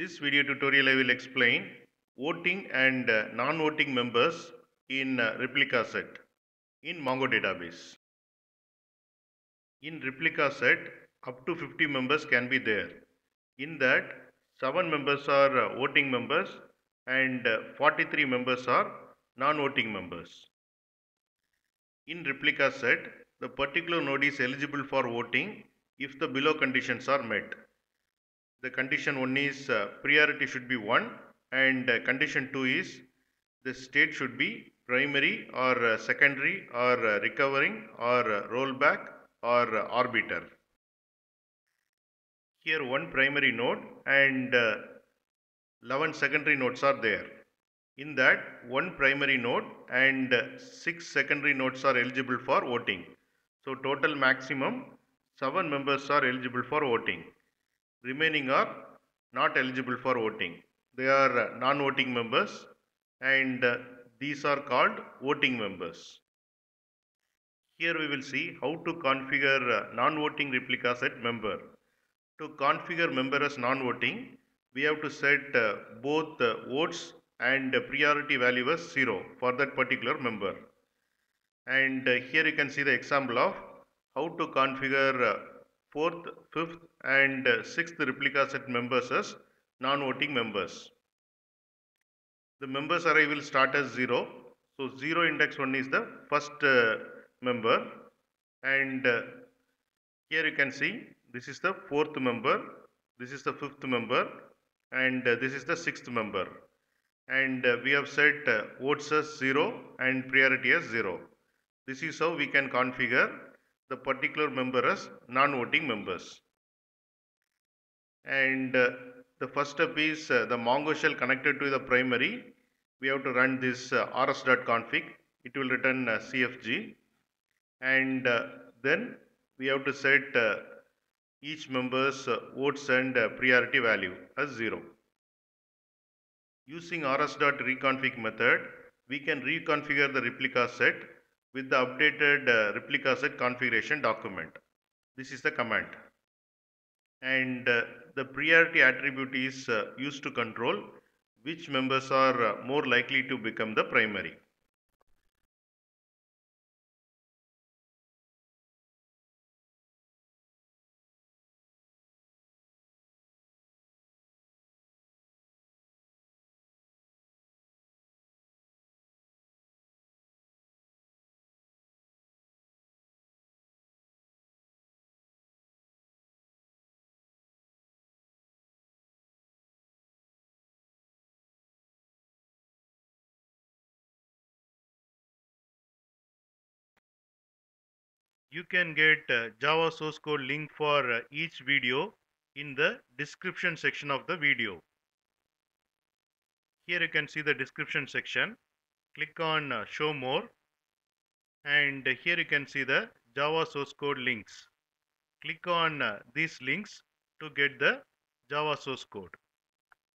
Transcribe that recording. This video tutorial I will explain voting and non-voting members in replica set in Mongo database. In replica set, up to 50 members can be there. In that, 7 members are voting members and 43 members are non-voting members. In replica set, the particular node is eligible for voting if the below conditions are met. The condition 1 is priority should be 1, and condition 2 is the state should be primary or secondary or recovering or rollback or arbiter. Here one primary node and 11 secondary nodes are there. In that, one primary node and 6 secondary nodes are eligible for voting. So total maximum 7 members are eligible for voting. Remaining are not eligible for voting. They are non-voting members, and these are called voting members. Here we will see how to configure non-voting replica set member. To configure member as non-voting, we have to set both votes and priority value as 0 for that particular member. And here you can see the example of how to configure 4th, 5th and 6th replica set members as non-voting members. The members array will start as 0. So 0 index 1 is the first member, and here you can see this is the 4th member, this is the 5th member, and this is the 6th member. And we have set votes as 0 and priority as 0. This is how we can configure the particular member as non-voting members. And the first step is the Mongo shell connected to the primary. We have to run this rs.config. It will return CFG. And then we have to set each member's votes and priority value as 0. Using rs.reconfig method, we can reconfigure the replica set with the updated replica set configuration document. This is the command. And the priority attribute is used to control which members are more likely to become the primary. You can get Java source code link for each video in the description section of the video. Here you can see the description section. Click on show more, and here you can see the Java source code links. Click on these links to get the Java source code.